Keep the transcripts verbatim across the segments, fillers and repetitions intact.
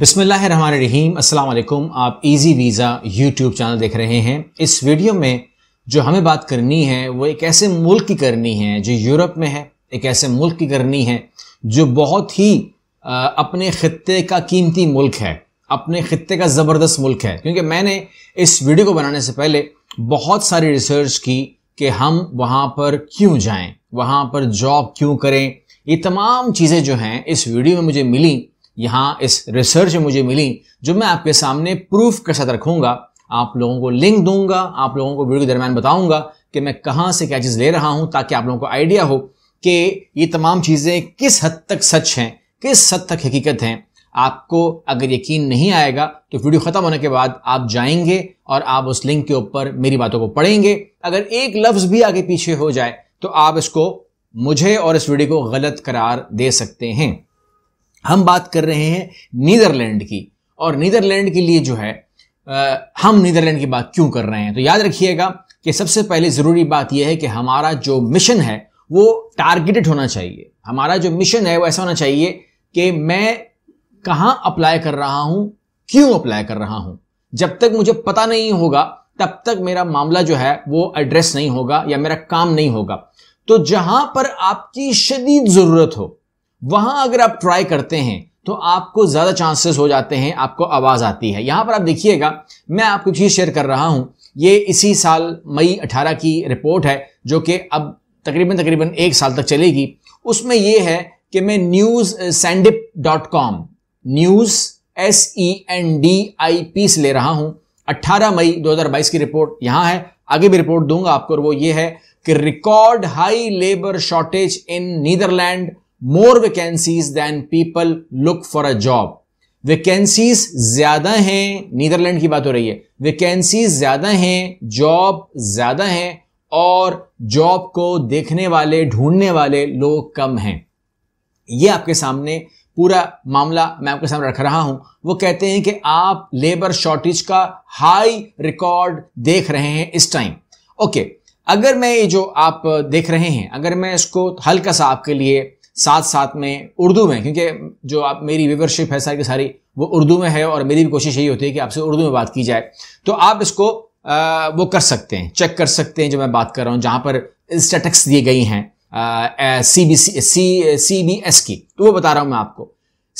बिस्मिल्लाहिर्रहमानिर्रहीम, अस्सलाम वालेकुम। आप इजी वीज़ा यूट्यूब चैनल देख रहे हैं। इस वीडियो में जो हमें बात करनी है वो एक ऐसे मुल्क की करनी है जो यूरोप में है, एक ऐसे मुल्क की करनी है जो बहुत ही आ, अपने ख़ित्ते का कीमती मुल्क है, अपने ख़ित्ते का ज़बरदस्त मुल्क है। क्योंकि मैंने इस वीडियो को बनाने से पहले बहुत सारी रिसर्च की कि हम वहाँ पर क्यों जाएँ, वहाँ पर जॉब क्यों करें। ये तमाम चीज़ें जो हैं इस वीडियो में मुझे मिली, यहाँ इस रिसर्च में मुझे मिली, जो मैं आपके सामने प्रूफ के साथ रखूँगा। आप लोगों को लिंक दूंगा, आप लोगों को वीडियो के दरमियान बताऊँगा कि मैं कहाँ से क्या चीज़ ले रहा हूँ, ताकि आप लोगों को आइडिया हो कि ये तमाम चीज़ें किस हद तक सच हैं, किस हद तक हकीकत हैं। आपको अगर यकीन नहीं आएगा तो वीडियो ख़त्म होने के बाद आप जाएंगे और आप उस लिंक के ऊपर मेरी बातों को पढ़ेंगे। अगर एक लफ्ज़ भी आगे पीछे हो जाए तो आप इसको, मुझे और इस वीडियो को गलत करार दे सकते हैं। हम बात कर रहे हैं नीदरलैंड की, और नीदरलैंड के लिए जो है आ, हम नीदरलैंड की बात क्यों कर रहे हैं, तो याद रखिएगा कि सबसे पहले ज़रूरी बात यह है कि हमारा जो मिशन है वो टारगेटेड होना चाहिए। हमारा जो मिशन है वो ऐसा होना चाहिए कि मैं कहाँ अप्लाई कर रहा हूँ, क्यों अप्लाई कर रहा हूँ। जब तक मुझे पता नहीं होगा तब तक मेरा मामला जो है वो एड्रेस नहीं होगा या मेरा काम नहीं होगा। तो जहाँ पर आपकी शदीद ज़रूरत हो वहां अगर आप ट्राई करते हैं तो आपको ज्यादा चांसेस हो जाते हैं, आपको आवाज आती है। यहां पर आप देखिएगा, मैं आपको चीज शेयर कर रहा हूं, ये इसी साल मई अठारह की रिपोर्ट है जो कि अब तकरीबन तकरीबन एक साल तक चलेगी। उसमें यह है कि मैं news sendip dot com news S E N D I P से ले रहा हूं। अठारह मई दो हज़ार बाईस की रिपोर्ट यहां है, आगे भी रिपोर्ट दूंगा आपको। और वो ये है कि record high labour shortage in Netherlands, more vacancies than people look for a job. Vacancies ज्यादा हैं, नीदरलैंड की बात हो रही है, वैकेंसीज ज्यादा हैं, जॉब ज्यादा हैं और जॉब को देखने वाले, ढूंढने वाले लोग कम हैं। यह आपके सामने पूरा मामला मैं आपके सामने रख रहा हूं। वो कहते हैं कि आप लेबर शॉर्टेज का हाई रिकॉर्ड देख रहे हैं इस टाइम। ओके, अगर मैं ये जो आप देख रहे हैं, अगर मैं इसको हल्का सा आपके लिए साथ साथ में उर्दू में, क्योंकि जो आप मेरी व्यूअरशिप है सारी की सारी वो उर्दू में है और मेरी भी कोशिश यही होती है कि आपसे उर्दू में बात की जाए, तो आप इसको आ, वो कर सकते हैं, चेक कर सकते हैं जो मैं बात कर रहा हूँ, जहाँ पर स्टैटिस्टिक्स दिए गई हैं सी बी एस की, तो वो बता रहा हूँ मैं आपको।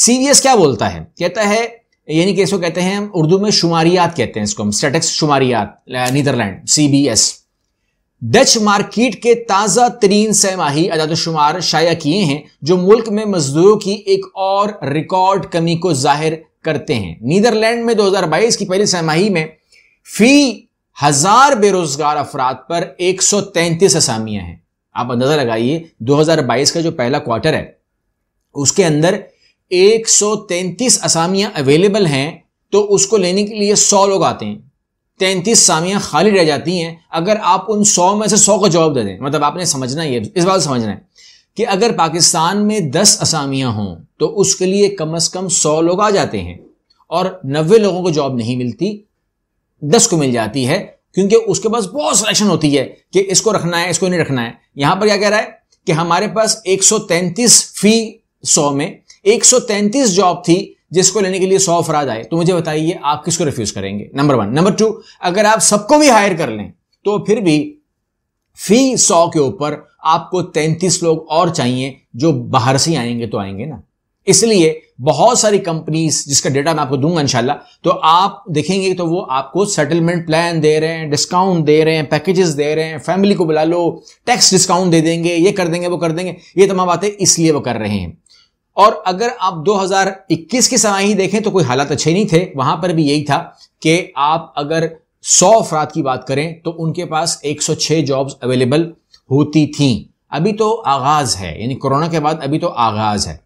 सी बी एस क्या बोलता है, कहता है, यानी कि इसको कहते हैं हम उर्दू में शुमारियात कहते हैं, इसको हम स्टैटिस्टिक्स शुमारियात, Netherlands C B S. Dutch market के ताज़ा तरीन सहमाही अदादोशुमार शाया किए हैं जो मुल्क में मजदूरों की एक और रिकॉर्ड कमी को जाहिर करते हैं। नीदरलैंड में दो हज़ार बाईस की पहली सहमाही में फी हजार बेरोजगार अफराद पर एक सौ तैंतीस असामियां हैं। आप अंदाजा लगाइए, दो हज़ार बाईस का जो पहला क्वार्टर है उसके अंदर एक सौ तैंतीस असामियां अवेलेबल हैं, तो उसको लेने के लिए सौ लोग आते हैं, तैंतीस सामियां खाली रह जाती हैं। अगर आप उन सौ में से सौ का जवाब दे दें, मतलब आपने समझना है, इस बात समझना है कि अगर पाकिस्तान में दस असामियां हों तो उसके लिए कम से कम सौ लोग आ जाते हैं, और नब्बे लोगों को जॉब नहीं मिलती, दस को मिल जाती है, क्योंकि उसके पास बहुत सिलेक्शन होती है कि इसको रखना है, इसको नहीं रखना है। यहां पर क्या कह रहा है कि हमारे पास एक सौ तैंतीस फी सौ में एक सौ तैंतीस जॉब थी जिसको लेने के लिए सौ अफराद आए, तो मुझे बताइए आप किसको रिफ्यूज करेंगे, नंबर वन। नंबर टू, अगर आप सबको भी हायर कर लें तो फिर भी फी सौ के ऊपर आपको तैंतीस लोग और चाहिए जो बाहर से आएंगे तो आएंगे ना। इसलिए बहुत सारी कंपनीज, जिसका डेटा मैं आपको दूंगा इंशाल्लाह, तो आप देखेंगे तो वो आपको सेटलमेंट प्लान दे रहे हैं, डिस्काउंट दे रहे हैं, पैकेजेस दे रहे हैं, फैमिली को बुला लो, टैक्स डिस्काउंट दे देंगे, ये कर देंगे, वो कर देंगे, ये तमाम बातें इसलिए वो कर रहे हैं। और अगर आप दो हज़ार इक्कीस की समाही देखें तो कोई हालात अच्छे नहीं थे, वहां पर भी यही था कि आप अगर सौ अफराद की बात करें तो उनके पास एक सौ छह जॉब्स अवेलेबल होती थीं। अभी तो आगाज है, यानी कोरोना के बाद अभी तो आगाज है,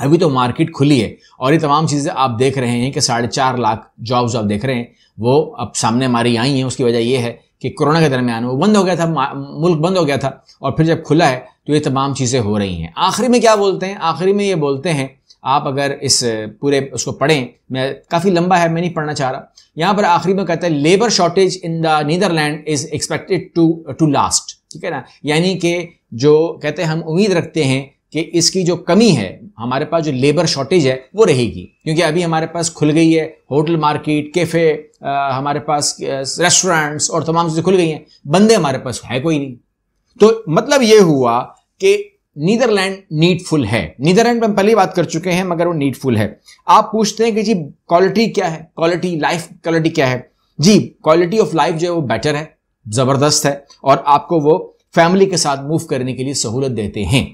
अभी तो मार्केट खुली है, और ये तमाम चीज़ें आप देख रहे हैं कि साढ़े चार लाख जॉब्स आप देख रहे हैं वो अब सामने हमारी आई हैं। उसकी वजह यह है कि कोरोना के दरमियान वो बंद हो गया था, मुल्क बंद हो गया था, और फिर जब खुला है तो ये तमाम चीज़ें हो रही हैं। आखिरी में क्या बोलते हैं, आखिरी में ये बोलते हैं, आप अगर इस पूरे उसको पढ़ें, मैं काफ़ी लंबा है, मैं नहीं पढ़ना चाह रहा। यहाँ पर आखिरी में कहते हैं labour shortage in the Netherlands is expected to to last, ठीक है ना, यानी कि जो कहते हैं हम उम्मीद रखते हैं कि इसकी जो कमी है, हमारे पास जो लेबर शॉर्टेज है वो रहेगी, क्योंकि अभी हमारे पास खुल गई है होटल मार्केट, कैफे, हमारे पास रेस्टोरेंट्स और तमाम चीज़ें खुल गई हैं, बंदे हमारे पास है कोई नहीं। तो मतलब ये हुआ कि नीदरलैंड नीडफुल है। नीदरलैंड पर हम पहले बात कर चुके हैं, मगर वो नीडफुल है। आप पूछते हैं कि जी क्वालिटी क्या है, क्वालिटी लाइफ क्वालिटी क्या है? जी क्वालिटी ऑफ लाइफ जो है वो बेटर है, जबरदस्त है, और आपको वो फैमिली के साथ मूव करने के लिए सहूलत देते हैं।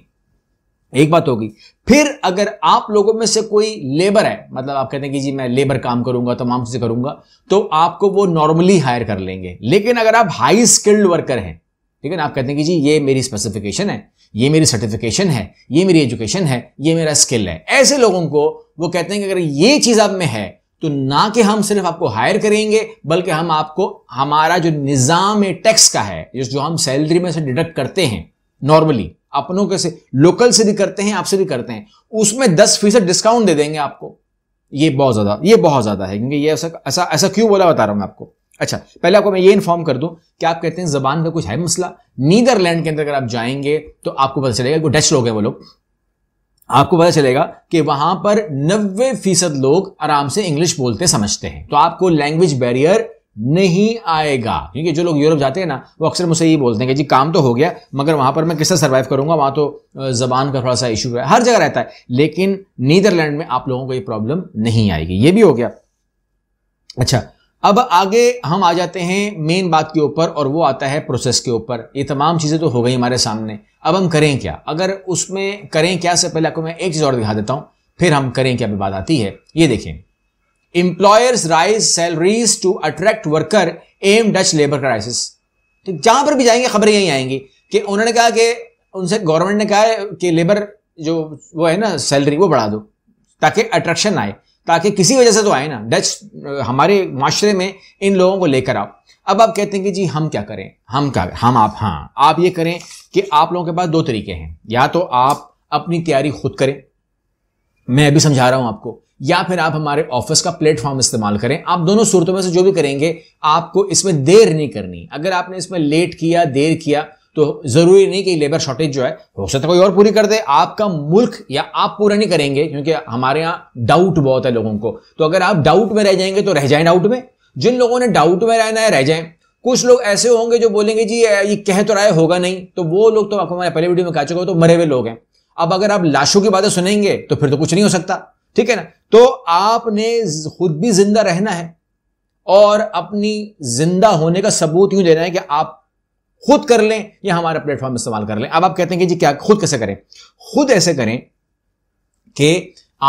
एक बात होगी। फिर अगर आप लोगों में से कोई लेबर है, मतलब आप कहते हैं कि जी मैं लेबर काम करूंगा, तमाम चीजें करूंगा, तो आपको वो नॉर्मली हायर कर लेंगे। लेकिन अगर आप हाई स्किल्ड वर्कर हैं, ठीक है ना, आप कहते हैं कि जी ये मेरी स्पेसिफिकेशन है, ये मेरी सर्टिफिकेशन है, ये मेरी एजुकेशन है, ये मेरा स्किल है, ऐसे लोगों को वो कहते हैं कि अगर ये चीज आप में है तो ना कि हम सिर्फ आपको हायर करेंगे, बल्कि हम आपको हमारा जो निजाम टैक्स का है, जो हम सैलरी में से डिडक्ट करते हैं नॉर्मली, अपनों के से, लोकल से भी करते हैं, आपसे भी करते हैं, उसमें दस फीसद डिस्काउंट दे देंगे आपको। ये बहुत ज्यादा ये बहुत ज्यादा है, क्योंकि ये ऐसा ऐसा ऐसा क्यों बोला बता रहा हूं मैं आपको। अच्छा, पहले आपको मैं ये इन्फॉर्म कर दूं कि आप कहते हैं जबान में कुछ है मसला। नीदरलैंड के अंदर अगर आप जाएंगे तो आपको पता चलेगा, वो डच लोग हैं, वो लोग, आपको पता चलेगा कि वहां पर नब्बे फीसद लोग आराम से इंग्लिश बोलते समझते हैं, तो आपको लैंग्वेज बैरियर नहीं आएगा। क्योंकि जो लोग यूरोप जाते हैं ना, वो अक्सर मुझसे ये बोलते हैं कि जी काम तो हो गया, मगर वहां पर मैं किससे सर्वाइव करूंगा, वहां तो जबान का थोड़ा सा इशू है, हर जगह रहता है। लेकिन नीदरलैंड में आप लोगों को ये प्रॉब्लम नहीं आएगी। ये भी हो गया। अच्छा, अब आगे हम आ जाते हैं मेन बात के ऊपर, और वो आता है प्रोसेस के ऊपर। ये तमाम चीजें तो हो गई हमारे सामने, अब हम करें क्या? अगर उसमें करें क्या से पहले आपको मैं एक चीज और दिखा देता हूं, फिर हम करें क्या पे बात आती है। ये देखें, Employers raise salaries to attract worker aim Dutch labor crisis। तो जहां पर भी जाएंगे खबरें यही आएंगी कि उन्होंने कहा कि उनसे गवर्नमेंट ने कहा कि लेबर जो वो है ना सैलरी वो बढ़ा दो ताकि अट्रैक्शन आए, ताकि किसी वजह से तो आए ना, डच हमारे माशरे में इन लोगों को लेकर आओ। अब आप कहते हैं कि जी हम क्या करें, हम क्या हम आप हाँ आप ये करें कि आप लोगों के पास दो तरीके हैं, या तो आप अपनी तैयारी खुद करें, मैं अभी समझा रहा हूं आपको, या फिर आप हमारे ऑफिस का प्लेटफॉर्म इस्तेमाल करें। आप दोनों सूरतों में से जो भी करेंगे, आपको इसमें देर नहीं करनी। अगर आपने इसमें लेट किया, देर किया, तो जरूरी नहीं कि लेबर शॉर्टेज जो है हो सकता है कोई और पूरी कर दे, आपका मुल्क या आप पूरा नहीं करेंगे, क्योंकि हमारे यहाँ डाउट बहुत है लोगों को। तो अगर आप डाउट में रह जाएंगे तो रह जाए डाउट में, जिन लोगों ने डाउट में रहना है रह जाए। कुछ लोग ऐसे होंगे जो बोलेंगे जी ये कह तो रहा है होगा नहीं, तो वो लोग तो आपको हमारे पहले वीडियो में कह चुके हो, तो मरे हुए लोग हैं। अब अगर आप लाशों की बातें सुनेंगे तो फिर तो कुछ नहीं हो सकता, ठीक है ना। तो आपने खुद भी जिंदा रहना है और अपनी जिंदा होने का सबूत यूं देना है कि आप खुद कर लें या हमारा प्लेटफॉर्म इस्तेमाल कर लें। अब आप कहते हैं कि जी क्या खुद कैसे करें? खुद ऐसे करें कि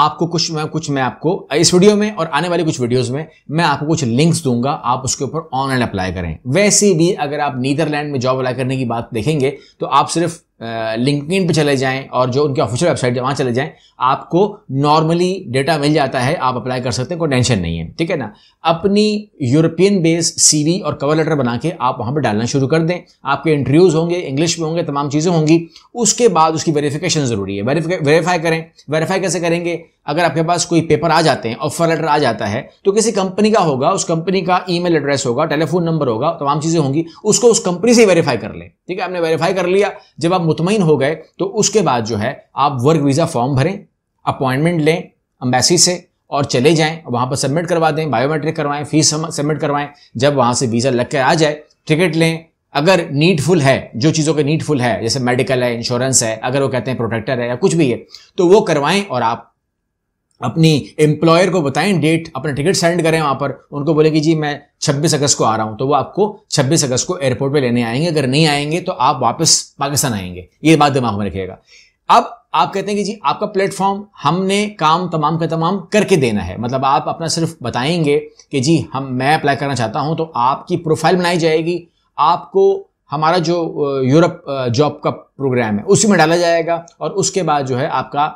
आपको कुछ मैं कुछ मैं आपको इस वीडियो में और आने वाली कुछ वीडियोस में मैं आपको कुछ लिंक्स दूंगा, आप उसके ऊपर ऑनलाइन अप्लाई करें। वैसे भी अगर आप नीदरलैंड में जॉब अप्लाई करने की बात देखेंगे तो आप सिर्फ लिंक्डइन पे चले जाएं और जो उनकी ऑफिशियल वेबसाइट है वहां चले जाएं, आपको नॉर्मली डेटा मिल जाता है, आप अप्लाई कर सकते हैं, कोई टेंशन नहीं है, ठीक है ना। अपनी यूरोपियन बेस्ड सीवी और कवर लेटर बना के आप वहां पर डालना शुरू कर दें। आपके इंटरव्यूज होंगे, इंग्लिश में होंगे, तमाम चीज़ें होंगी। उसके बाद उसकी वेरिफिकेशन जरूरी है, वेरीफाई करें। वेरीफाई कैसे करेंगे? अगर आपके पास कोई पेपर आ जाते हैं, ऑफर लेटर आ जाता है, तो किसी कंपनी का होगा, उस कंपनी का ईमेल एड्रेस होगा, टेलीफोन नंबर होगा, तमाम चीज़ें होंगी, उसको उस कंपनी से वेरीफाई कर लें, ठीक है। आपने वेरीफाई कर लिया, जब आप मुतमईन हो गए तो उसके बाद जो है आप वर्क वीज़ा फॉर्म भरें, अपॉइंटमेंट लें एम्बेसी से और चले जाएं, वहाँ पर सबमिट करवा दें, बायोमेट्रिक करवाएं, फीस सबमिट करवाएं। जब वहाँ से वीज़ा लग के आ जाए, टिकट लें। अगर नीडफुल है, जो चीज़ों के नीडफुल है, जैसे मेडिकल है, इंश्योरेंस है, अगर वो कहते हैं प्रोटेक्टर है या कुछ भी है, तो वो करवाएं और आप अपनी एम्प्लॉयर को बताएं डेट, अपना टिकट सेंड करें वहाँ पर, उनको बोले कि जी मैं छब्बीस अगस्त को आ रहा हूँ, तो वो आपको छब्बीस अगस्त को एयरपोर्ट पे लेने आएंगे। अगर नहीं आएंगे तो आप वापस पाकिस्तान आएंगे, ये बात दिमाग में रखिएगा। अब आप कहते हैं कि जी आपका प्लेटफॉर्म, हमने काम तमाम का तमाम करके देना है, मतलब आप अपना सिर्फ बताएंगे कि जी हम मैं अप्लाई करना चाहता हूँ, तो आपकी प्रोफाइल बनाई जाएगी, आपको हमारा जो यूरोप जॉब का प्रोग्राम है उसी में डाला जाएगा, और उसके बाद जो है आपका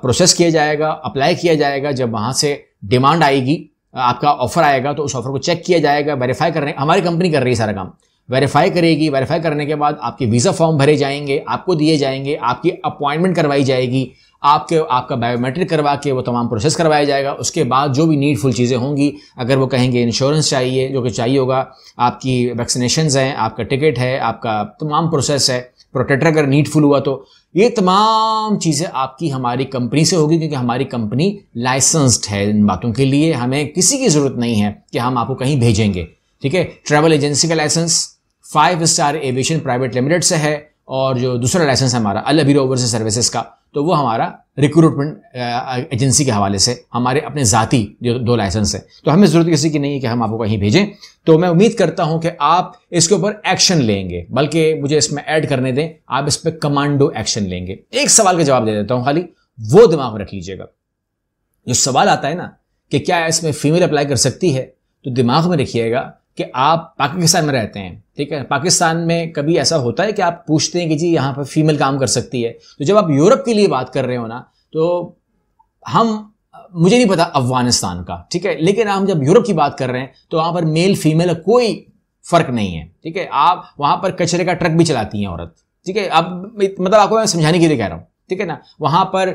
प्रोसेस किया जाएगा, अप्लाई किया जाएगा। जब वहाँ से डिमांड आएगी, आपका ऑफर आएगा, तो उस ऑफर को चेक किया जाएगा, वेरीफाई करने, हमारी कंपनी कर रही है सारा काम, वेरीफाई करेगी। वेरीफाई करने के बाद आपके वीज़ा फॉर्म भरे जाएंगे, आपको दिए जाएंगे, आपकी अपॉइंटमेंट करवाई जाएगी, आपके आपका बायोमेट्रिक करवा के वो तमाम प्रोसेस करवाया जाएगा। उसके बाद जो भी नीडफुल चीज़ें होंगी, अगर वो कहेंगे इंश्योरेंस चाहिए, जो कि चाहिए होगा, आपकी वैक्सीनेशंस हैं, आपका टिकट है, आपका तमाम प्रोसेस है, प्रोटेक्टर अगर नीडफुल हुआ तो ये तमाम चीज़ें आपकी हमारी कंपनी से होगी, क्योंकि हमारी कंपनी लाइसेंस्ड है इन बातों के लिए। हमें किसी की ज़रूरत नहीं है कि हम आपको कहीं भेजेंगे, ठीक है। ट्रैवल एजेंसी का licence five star aviation private limited से है, और जो दूसरा लाइसेंस है हमारा अल अबी ओवर सर्विसेज का, तो वो हमारा रिक्रूटमेंट एजेंसी के हवाले से हमारे अपने ज़ाती जो दो लाइसेंस है। तो हमें ज़रूरत किसी की नहीं है कि हम आपको कहीं भेजें। तो मैं उम्मीद करता हूं कि आप इसके ऊपर एक्शन लेंगे, बल्कि मुझे इसमें ऐड करने दें, आप इस पर कमांडो एक्शन लेंगे। एक सवाल का जवाब दे देता हूं, खाली वो दिमाग में रख लीजिएगा। जो सवाल आता है ना कि क्या इसमें फीमेल अप्लाई कर सकती है, तो दिमाग में रखिएगा कि आप पाकिस्तान में रहते हैं, ठीक है। पाकिस्तान में कभी ऐसा होता है कि आप पूछते हैं कि जी यहाँ पर फीमेल काम कर सकती है? तो जब आप यूरोप के लिए बात कर रहे हो ना, तो हम, मुझे नहीं पता अफगानिस्तान का, ठीक है, लेकिन हम जब यूरोप की बात कर रहे हैं तो वहाँ पर मेल फीमेल कोई फ़र्क नहीं है, ठीक है। आप वहाँ पर कचरे का ट्रक भी चलाती हैं औरत, ठीक है। अब मतलब आपको मैं समझाने के लिए कह रहा हूँ, ठीक है ना। वहाँ पर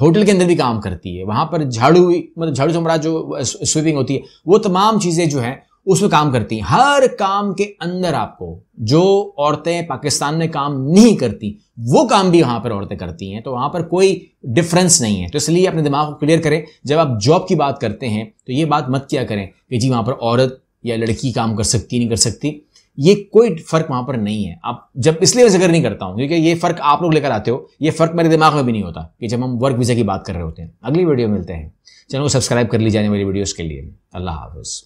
होटल के अंदर भी काम करती है, वहाँ पर झाड़ू मतलब झाड़ू चमड़ा जो स्वीपिंग होती है, वो तमाम चीज़ें जो हैं उसमें काम करती हैं। हर काम के अंदर आपको जो औरतें पाकिस्तान में काम नहीं करती वो काम भी वहाँ पर औरतें करती हैं, तो वहाँ पर कोई डिफरेंस नहीं है। तो इसलिए अपने दिमाग को क्लियर करें, जब आप जॉब की बात करते हैं तो ये बात मत किया करें कि जी वहाँ पर औरत या लड़की काम कर सकती नहीं कर सकती, ये कोई फर्क वहां पर नहीं है। आप जब, इसलिए मैं जिक्र नहीं करता हूं क्योंकि ये फर्क आप लोग लेकर आते हो, ये फर्क मेरे दिमाग में भी नहीं होता कि जब हम वर्क वीजा की बात कर रहे होते हैं। अगली वीडियो मिलते हैं, चैनल को सब्सक्राइब कर लीजिए आने वाली वीडियोस के लिए। अल्लाह हाफिज।